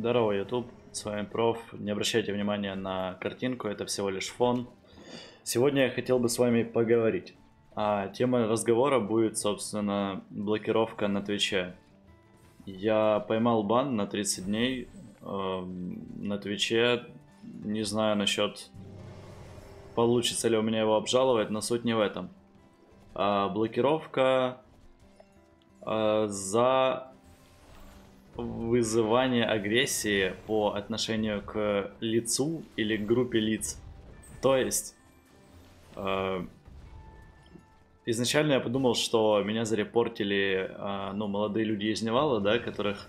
Здорово, YouTube, с вами Проф. Не обращайте внимания на картинку, это всего лишь фон. Сегодня я хотел бы с вами поговорить. Тема разговора будет, собственно, блокировка на Твиче. Я поймал бан на 30 дней на Твиче. Не знаю насчет, получится ли у меня его обжаловать, но суть не в этом. Блокировка за вызывание агрессии по отношению к лицу или к группе лиц. То есть изначально я подумал, что меня зарепортили молодые люди из Невала, да, которых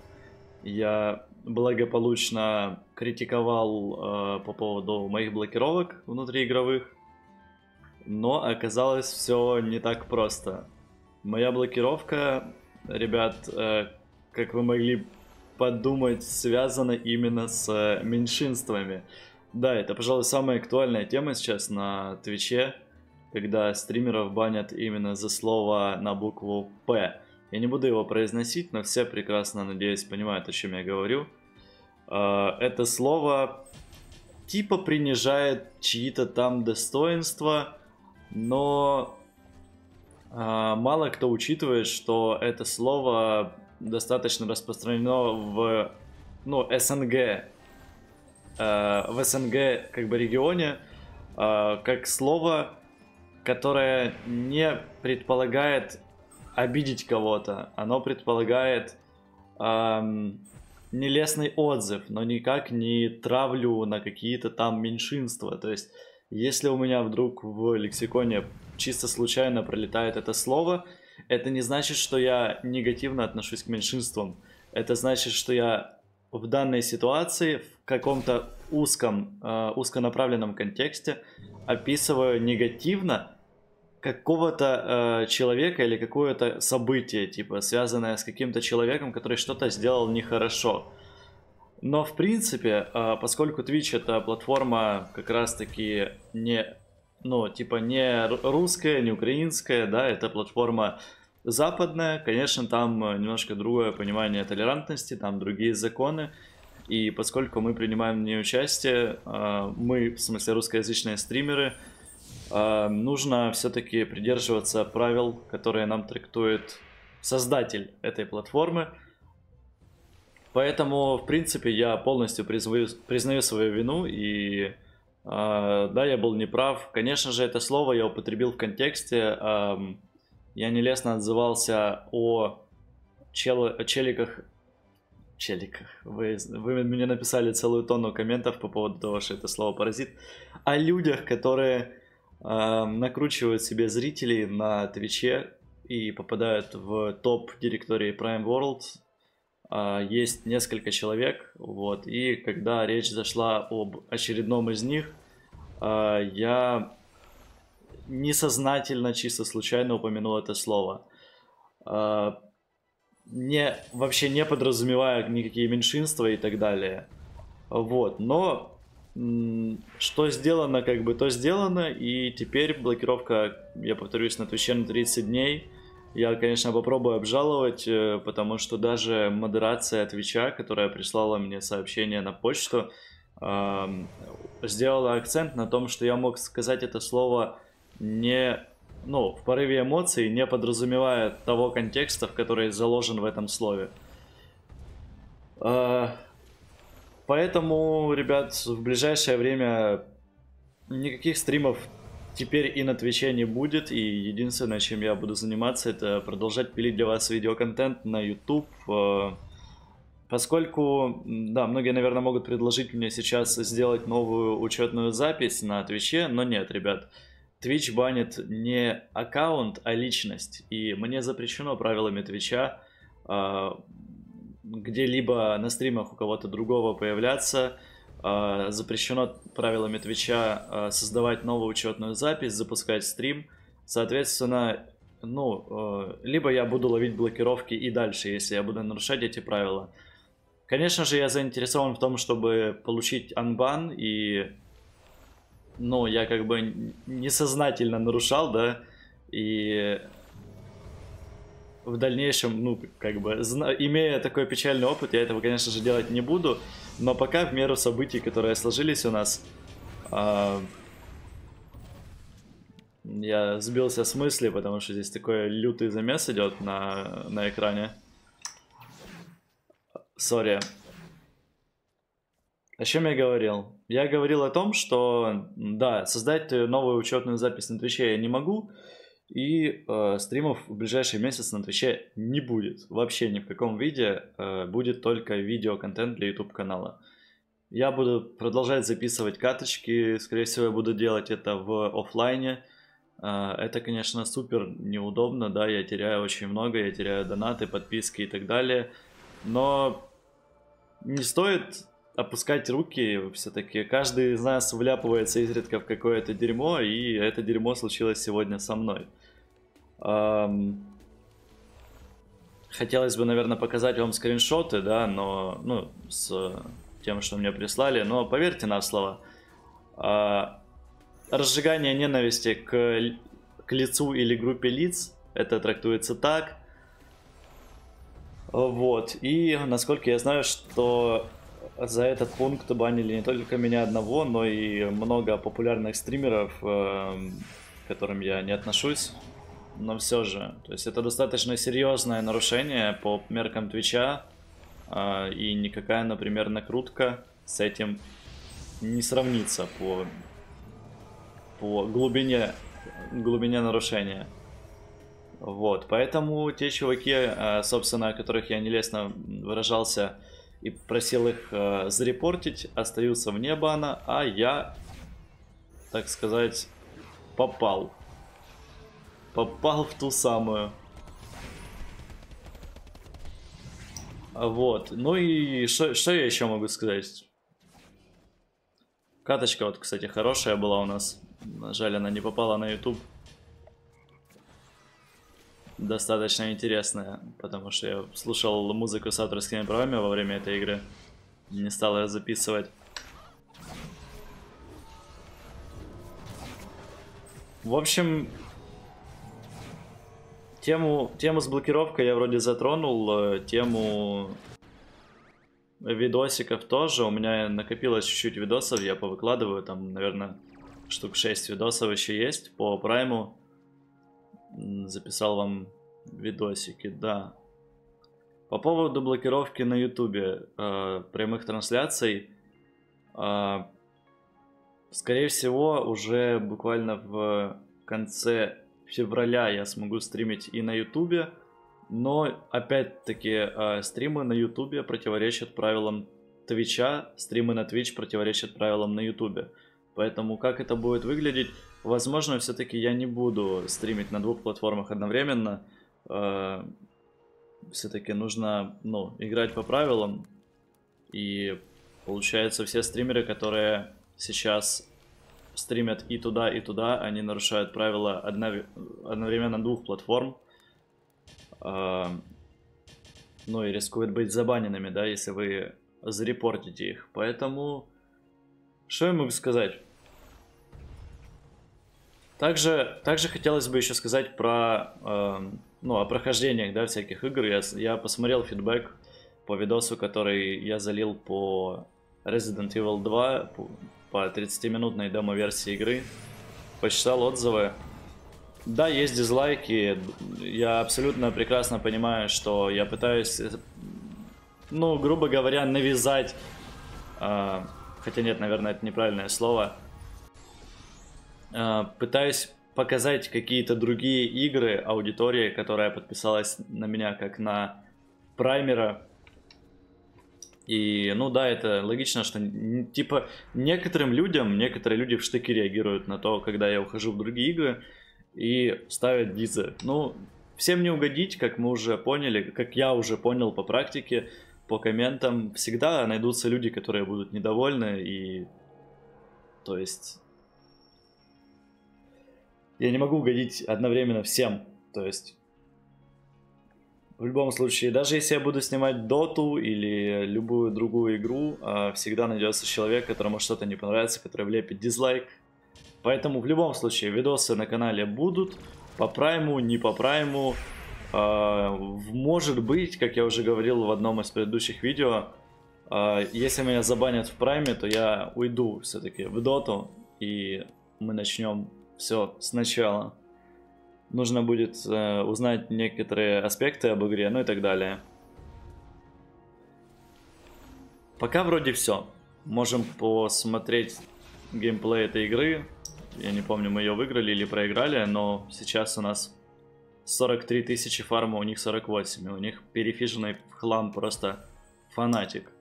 я благополучно критиковал по поводу моих блокировок внутриигровых. Но оказалось все не так просто. Моя блокировка, ребят, как вы могли подумать, связано именно с меньшинствами. Да, это, пожалуй, самая актуальная тема сейчас на Твиче, когда стримеров банят именно за слово на букву «П». Я не буду его произносить, но все прекрасно, надеюсь, понимают, о чем я говорю. Это слово типа принижает чьи-то там достоинства, но мало кто учитывает, что это слово достаточно распространено в СНГ, в СНГ как бы регионе, как слово, которое не предполагает обидеть кого-то, оно предполагает нелестный отзыв, но никак не травлю на какие-то там меньшинства. То есть если у меня вдруг в лексиконе чисто случайно пролетает это слово, это не значит, что я негативно отношусь к меньшинствам. Это значит, что я в данной ситуации в каком-то узконаправленном контексте описываю негативно какого-то человека или какое-то событие, типа связанное с каким-то человеком, который что-то сделал нехорошо. Но в принципе, поскольку Twitch это платформа как раз-таки не... не русская, не украинская, да, это платформа западная, конечно, там немножко другое понимание толерантности, там другие законы, и поскольку мы принимаем в ней участие, мы, в смысле русскоязычные стримеры, нужно все-таки придерживаться правил, которые нам трактует создатель этой платформы. Поэтому, в принципе, я полностью признаю свою вину и... да, я был неправ. Конечно же, это слово я употребил в контексте. Я нелестно отзывался о челиках. Вы мне написали целую тонну комментов по поводу того, что это слово паразит. О людях, которые накручивают себе зрителей на Твиче и попадают в топ директории Prime World. Есть несколько человек, вот, и когда речь зашла об очередном из них, я несознательно, чисто случайно упомянул это слово, вообще не подразумевая никакие меньшинства и так далее, вот, но что сделано, как бы то сделано, и теперь блокировка, я повторюсь, на Твиче на 30 дней. Я, конечно, попробую обжаловать, потому что даже модерация Твича, которая прислала мне сообщение на почту, сделала акцент на том, что я мог сказать это слово не, в порыве эмоций, не подразумевая того контекста, в который заложен в этом слове. Поэтому, ребят, в ближайшее время никаких стримов теперь и на Твиче не будет, и единственное, чем я буду заниматься, это продолжать пилить для вас видеоконтент на YouTube. Поскольку, да, многие, наверное, могут предложить мне сейчас сделать новую учетную запись на Твиче, но нет, ребят, Twitch банит не аккаунт, а личность, и мне запрещено правилами Твича где-либо на стримах у кого-то другого появляться. Запрещено правилами Твича создавать новую учетную запись, запускать стрим. Соответственно, либо я буду ловить блокировки и дальше, если я буду нарушать эти правила. Конечно же, я заинтересован в том, чтобы получить анбан, и, я как бы несознательно нарушал, да, и в дальнейшем, ну, как бы, имея такой печальный опыт, я этого, конечно же, делать не буду, но пока в меру событий, которые сложились у нас, я сбился с мысли, потому что здесь такой лютый замес идет на экране. Сори. О чем я говорил? Я говорил о том, что, да, создать новую учетную запись на Твиче я не могу, и стримов в ближайший месяц на Твиче не будет. Вообще ни в каком виде. Будет только видеоконтент для YouTube-канала. Я буду продолжать записывать карточки, скорее всего, я буду делать это в офлайне. Это, конечно, супер неудобно, да, я теряю очень много, я теряю донаты, подписки и так далее. Но не стоит опускать руки, все-таки каждый из нас вляпывается изредка в какое-то дерьмо, и это дерьмо случилось сегодня со мной. Хотелось бы, наверное, показать вам скриншоты, да, но, ну, с тем, что мне прислали, но поверьте на слово, разжигание ненависти к лицу или группе лиц, это трактуется так. Вот, и насколько я знаю, что за этот пункт банили не только меня одного, но и много популярных стримеров, к которым я не отношусь, но все же. То есть это достаточно серьезное нарушение по меркам Твича, и никакая, например, накрутка с этим не сравнится по глубине нарушения. Вот, поэтому те чуваки, собственно, о которых я нелестно выражался и просил их зарепортить, остаются вне бана, а я, так сказать, попал. Попал в ту самую. Вот, ну и что я еще могу сказать? Каточка вот, кстати, хорошая была у нас. Жаль, она не попала на YouTube. Достаточно интересная, потому что я слушал музыку с авторскими правами во время этой игры. Не стал ее записывать. В общем, тему с блокировкой я вроде затронул, тему видосиков тоже. У меня накопилось чуть-чуть видосов, я повыкладываю, там, наверное, штук 6 видосов еще есть по прайму. Записал вам видосики, да. По поводу блокировки на YouTube прямых трансляций, скорее всего, уже буквально в конце февраля я смогу стримить и на YouTube, но опять-таки стримы на YouTube противоречат правилам Твича, стримы на Twitch противоречат правилам на YouTube. Поэтому как это будет выглядеть? Возможно, все-таки я не буду стримить на двух платформах одновременно. Все-таки нужно, ну, играть по правилам. И получается, все стримеры, которые сейчас стримят и туда, они нарушают правила одновременно двух платформ. Ну и рискуют быть забаненными, да, если вы зарепортите их. Поэтому, что я могу сказать? Также хотелось бы еще сказать про, ну, о прохождениях, да, всяких игр. Я посмотрел фидбэк по видосу, который я залил по Resident Evil 2, по 30-минутной демо-версии игры. Почитал отзывы. Да, есть дизлайки. Я абсолютно прекрасно понимаю, что я пытаюсь, ну, грубо говоря, навязать, хотя нет, наверное, это неправильное слово, пытаюсь показать какие-то другие игры аудитории, которая подписалась на меня как на праймера. И, ну да, это логично, что типа некоторые люди в штыки реагируют на то, когда я ухожу в другие игры, и ставят дизы. Ну, всем не угодить, как мы уже поняли, как я уже понял по практике, по комментам. Всегда найдутся люди, которые будут недовольны, и... То есть... Я не могу угодить одновременно всем, то есть, в любом случае, даже если я буду снимать доту или любую другую игру, всегда найдется человек, которому что-то не понравится, который влепит дизлайк. Поэтому в любом случае видосы на канале будут, по прайму, не по прайму, Может быть, как я уже говорил в одном из предыдущих видео, если меня забанят в прайме, то я уйду все-таки в доту, и мы начнем все сначала. Нужно будет узнать некоторые аспекты об игре, ну и так далее. Пока вроде все. Можем посмотреть геймплей этой игры. Я не помню, мы ее выиграли или проиграли, но сейчас у нас 43 тысячи фарма, у них 48. У них перефиженный хлам, просто фанатик.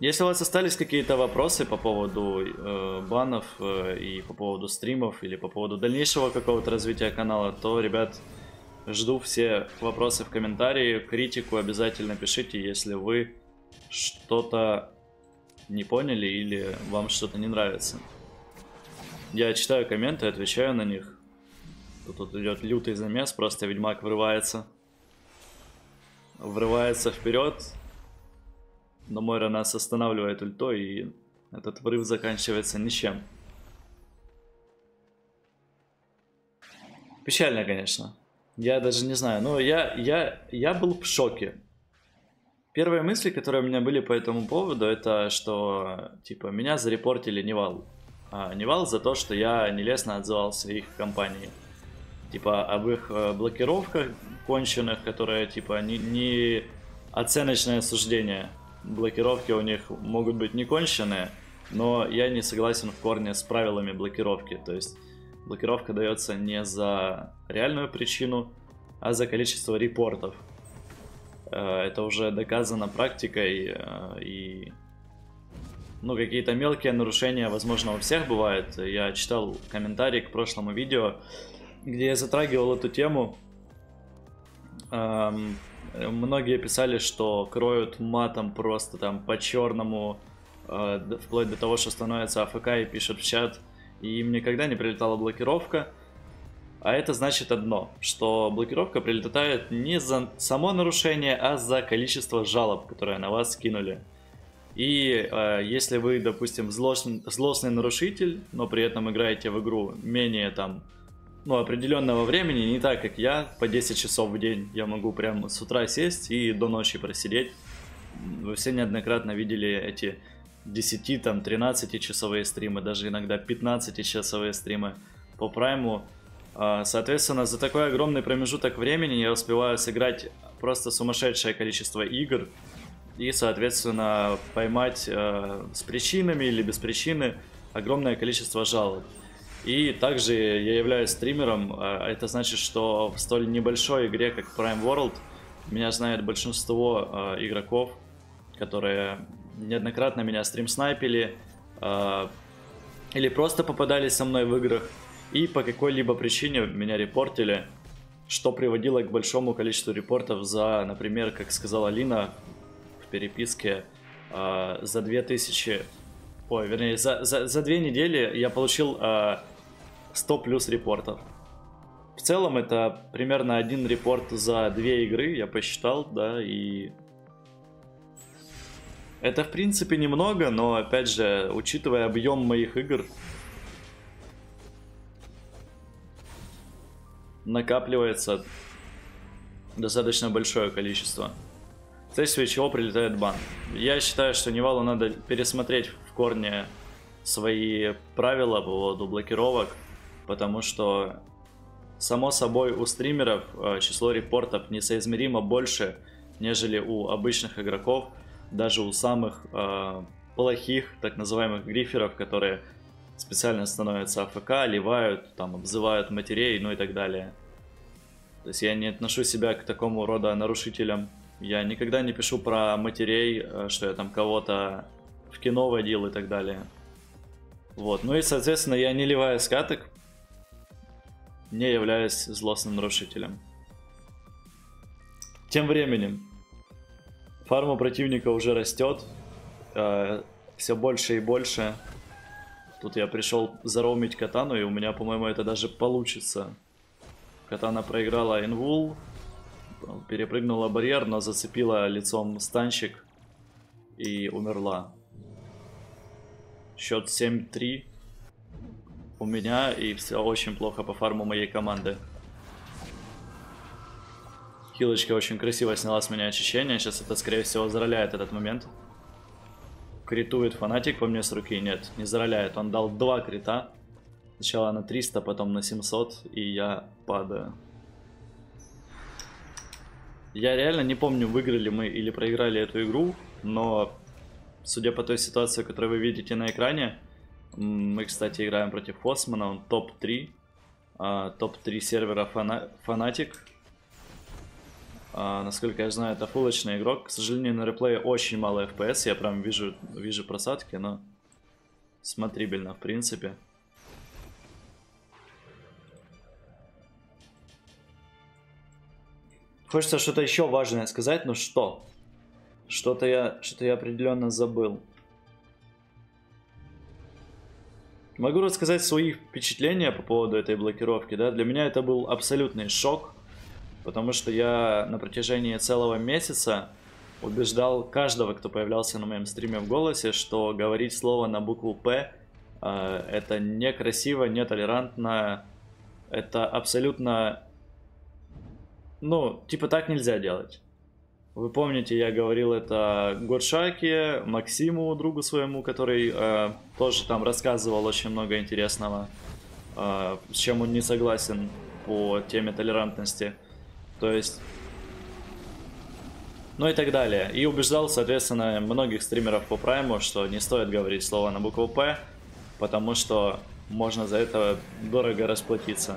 Если у вас остались какие-то вопросы по поводу банов и по поводу стримов или по поводу дальнейшего какого-то развития канала, то, ребят, жду все вопросы в комментарии, критику обязательно пишите, если вы что-то не поняли или вам что-то не нравится. Я читаю комменты, отвечаю на них. Тут идет лютый замес, просто ведьмак врывается. Врывается вперед. Но Мойра нас останавливает ультой, и этот врыв заканчивается ничем. Печально, конечно. Я даже не знаю, но я был в шоке. Первые мысли, которые у меня были по этому поводу, это что, типа, меня зарепортили Невал. Невал за то, что я нелестно отзывался их компании. Типа, об их блокировках конченых, которые, типа, не оценочное суждение. Блокировки у них могут быть не конченые, но я не согласен в корне с правилами блокировки. То есть блокировка дается не за реальную причину, а за количество репортов. Это уже доказано практикой, и ну, какие-то мелкие нарушения, возможно, у всех бывают. Я читал комментарий к прошлому видео, где я затрагивал эту тему. Многие писали, что кроют матом просто там по-черному, вплоть до того, что становится АФК и пишут в чат. И им никогда не прилетала блокировка. А это значит одно, что блокировка прилетает не за само нарушение, а за количество жалоб, которые на вас скинули. И если вы, допустим, злостный нарушитель, но при этом играете в игру менее там, ну, определенного времени, не так как я, по 10 часов в день я могу прямо с утра сесть и до ночи просидеть. Вы все неоднократно видели эти 10, там, 13 часовые стримы, даже иногда 15 часовые стримы по прайму. Соответственно, за такой огромный промежуток времени я успеваю сыграть просто сумасшедшее количество игр и, соответственно, поймать с причинами или без причины огромное количество жалоб. И также я являюсь стримером, это значит, что в столь небольшой игре, как Prime World, меня знает большинство игроков, которые неоднократно меня стрим-снайпили или просто попадались со мной в играх и по какой-либо причине меня репортили, что приводило к большому количеству репортов за, например, как сказала Лина в переписке, за 2000, ой, вернее, за 2 недели я получил 100 плюс репортов. В целом это примерно 1 репорт за 2 игры, я посчитал, да, и... Это, в принципе, немного, но, опять же, учитывая объем моих игр, накапливается достаточно большое количество. Вследствие чего прилетает бан. Я считаю, что Невалу надо пересмотреть в корне свои правила по поводу блокировок, потому что, само собой, у стримеров число репортов несоизмеримо больше, нежели у обычных игроков. Даже у самых плохих, так называемых гриферов, которые специально становятся АФК, ливают, там, обзывают матерей, ну и так далее. То есть я не отношу себя к такому рода нарушителям. Я никогда не пишу про матерей, что я там кого-то в кино водил и так далее. Вот, ну и, соответственно, я не ливаю скаток, не являюсь злостным нарушителем. Тем временем фарма противника уже растет, все больше и больше. Тут я пришел зароумить Катану, и у меня, по-моему, это даже получится. Катана проиграла инвул, перепрыгнула барьер, но зацепила лицом станчик и умерла. Счет 7-3. у меня, и все очень плохо по фарму моей команды. Хилочка очень красиво сняла с меня очищение. Сейчас это, скорее всего, зароляет этот момент. Критует фанатик по мне с руки. Нет, не зароляет. Он дал 2 крита. Сначала на 300, потом на 700. И я падаю. Я реально не помню, выиграли мы или проиграли эту игру. Но, судя по той ситуации, которую вы видите на экране, мы, кстати, играем против Османа. Он топ-3. Топ-3 сервера фанатик. Насколько я знаю, это фулочный игрок. К сожалению, на реплее очень мало FPS. Я прям вижу просадки, но смотрибельно, в принципе. Хочется что-то еще важное сказать, но что? Что-то я определенно забыл. Могу рассказать свои впечатления по поводу этой блокировки, да? Для меня это был абсолютный шок. Потому что я на протяжении целого месяца убеждал каждого, кто появлялся на моем стриме в голосе, что говорить слово на букву «П» это некрасиво, нетолерантно, это абсолютно... Ну, типа так нельзя делать. Вы помните, я говорил это Горшаке, Максиму, другу своему, который тоже там рассказывал очень много интересного, с чем он не согласен по теме толерантности. То есть, ну и так далее. И убеждал, соответственно, многих стримеров по прайму, что не стоит говорить слова на букву «П», потому что можно за это дорого расплатиться.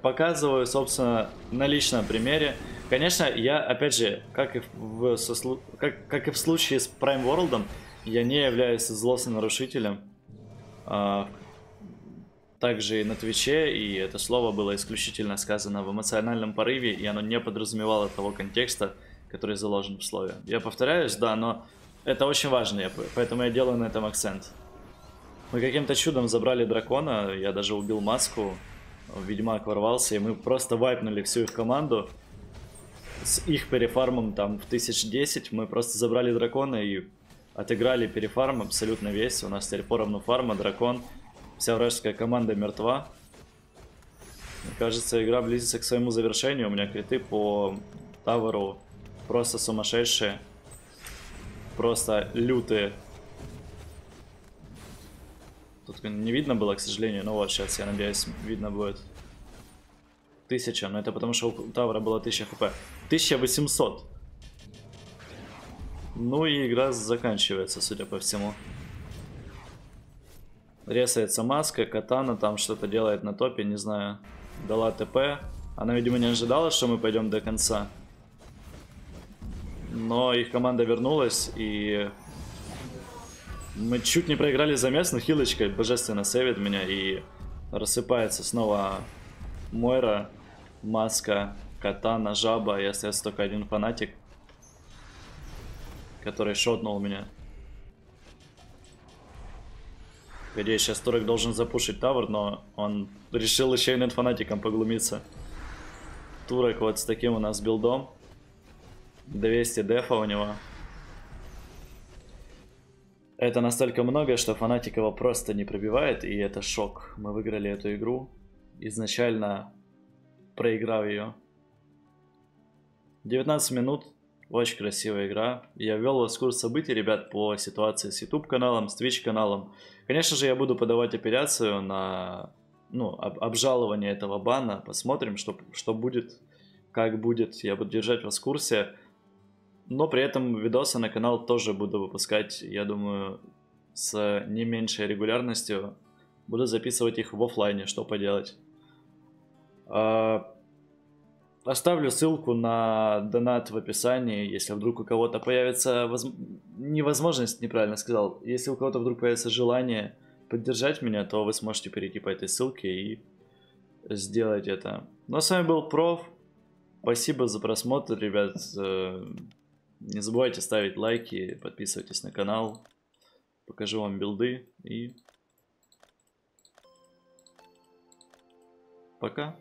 Показываю, собственно, на личном примере. Конечно, я, опять же, как и в случае с Prime World, я не являюсь злостонарушителем. Также и на Твиче, и это слово было исключительно сказано в эмоциональном порыве, и оно не подразумевало того контекста, который заложен в слове. Я повторяюсь, да, но это очень важно, поэтому я делаю на этом акцент. Мы каким-то чудом забрали дракона, я даже убил маску, ведьмак ворвался, и мы просто вайпнули всю их команду. С их перефармом там в 1010 мы просто забрали дракона и отыграли перефарм абсолютно весь. У нас теперь поровну фарма, дракон. Вся вражеская команда мертва. Мне кажется, игра близится к своему завершению. У меня криты по таверу просто сумасшедшие. Просто лютые. Тут не видно было, к сожалению. Но вот сейчас, я надеюсь, видно будет. 1000. Но это потому, что у тавера было 1000 хп. 1800. Ну и игра заканчивается, судя по всему. Ресается маска, катана там что-то делает на топе, не знаю. Дала ТП. Она, видимо, не ожидала, что мы пойдем до конца. Но их команда вернулась, и мы чуть не проиграли замес, но хилочка божественно сейвит меня, и рассыпается снова Мойра, маска, катана, жаба, и остается только один фанатик, который шотнул меня. Надеюсь, сейчас турок должен запушить тавер, но он решил еще и над фанатиком поглумиться. Турок вот с таким у нас билдом. 200 дефа у него. Это настолько много, что фанатик его просто не пробивает, и это шок. Мы выиграли эту игру, изначально проиграв ее. 19 минут. Очень красивая игра. Я ввел вас в курс событий, ребят, по ситуации с YouTube каналом, с Twitch каналом. Конечно же, я буду подавать апелляцию на обжалование этого бана. Посмотрим, что будет, как будет. Я буду держать вас в курсе. Но при этом видосы на канал тоже буду выпускать, я думаю, с не меньшей регулярностью. Буду записывать их в офлайне, что поделать. Оставлю ссылку на донат в описании, если вдруг у кого-то появится невозможность, неправильно сказал. Если у кого-то вдруг появится желание поддержать меня, то вы сможете перейти по этой ссылке и сделать это. Ну а с вами был Проф. Спасибо за просмотр, ребят. Не забывайте ставить лайки, подписывайтесь на канал. Покажу вам билды и пока.